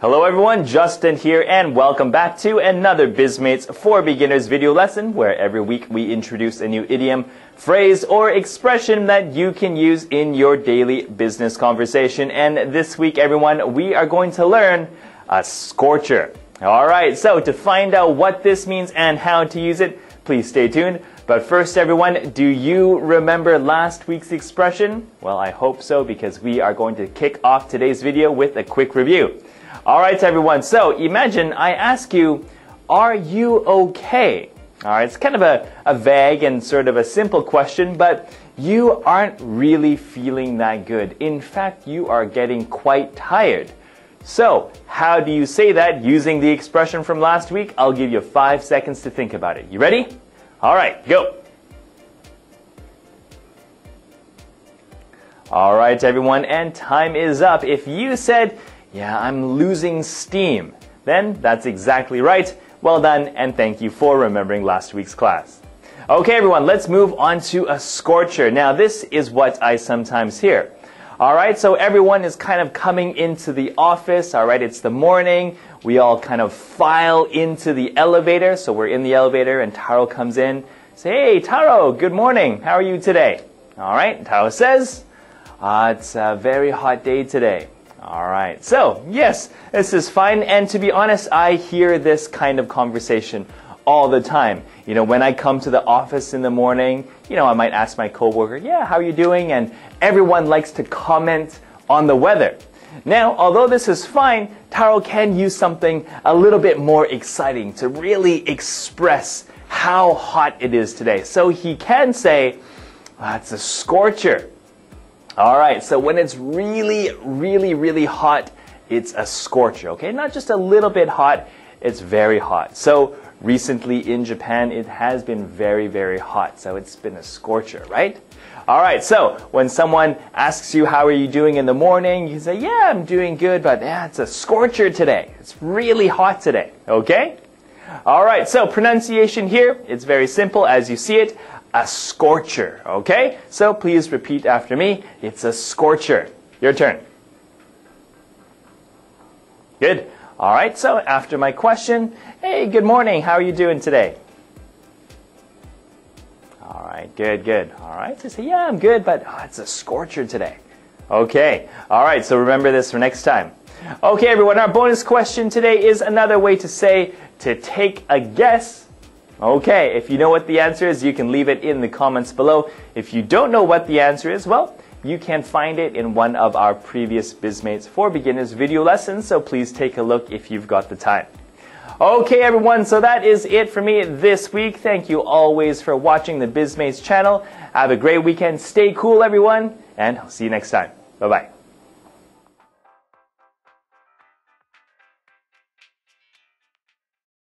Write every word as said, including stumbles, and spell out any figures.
Hello everyone, Justin here and welcome back to another Bizmates for Beginners video lesson where every week we introduce a new idiom, phrase, or expression that you can use in your daily business conversation. And this week everyone, we are going to learn a scorcher. Alright, so to find out what this means and how to use it, please stay tuned. But first everyone, do you remember last week's expression? Well, I hope so because we are going to kick off today's video with a quick review. Alright everyone, so imagine I ask you, are you okay? Alright, it's kind of a, a vague and sort of a simple question, but you aren't really feeling that good. In fact, you are getting quite tired. So, how do you say that using the expression from last week? I'll give you five seconds to think about it. You ready? Alright, go! Alright everyone, and time is up. If you said, yeah, I'm losing steam, then that's exactly right. Well done, and thank you for remembering last week's class. Okay, everyone, let's move on to a scorcher. Now, this is what I sometimes hear. All right, so everyone is kind of coming into the office. All right, it's the morning. We all kind of file into the elevator. So we're in the elevator, and Taro comes in. Say, hey, Taro, good morning. How are you today? All right, Taro says, uh, it's a very hot day today. Alright, so yes, this is fine, and to be honest, I hear this kind of conversation all the time. You know, when I come to the office in the morning, you know, I might ask my coworker, yeah, how are you doing? And everyone likes to comment on the weather. Now, although this is fine, Taro can use something a little bit more exciting to really express how hot it is today. So he can say, oh, it's a scorcher. Alright, so when it's really, really, really hot, it's a scorcher, okay? Not just a little bit hot, it's very hot. So recently in Japan, it has been very, very hot. So it's been a scorcher, right? Alright, so when someone asks you how are you doing in the morning, you say, yeah, I'm doing good, but yeah, it's a scorcher today. It's really hot today, okay? Alright, so pronunciation here, it's very simple as you see it. A scorcher, okay? So please repeat after me. It's a scorcher. Your turn. Good. All right, so after my question, hey, good morning. How are you doing today? All right, good, good. All right, so say, yeah, I'm good, but oh, it's a scorcher today. Okay. All right, so remember this for next time. Okay, everyone, our bonus question today is another way to say to take a guess. Okay, if you know what the answer is, you can leave it in the comments below. If you don't know what the answer is, well, you can find it in one of our previous Bizmates for Beginners video lessons, so please take a look if you've got the time. Okay, everyone, so that is it for me this week. Thank you always for watching the Bizmates channel. Have a great weekend. Stay cool, everyone, and I'll see you next time. Bye-bye.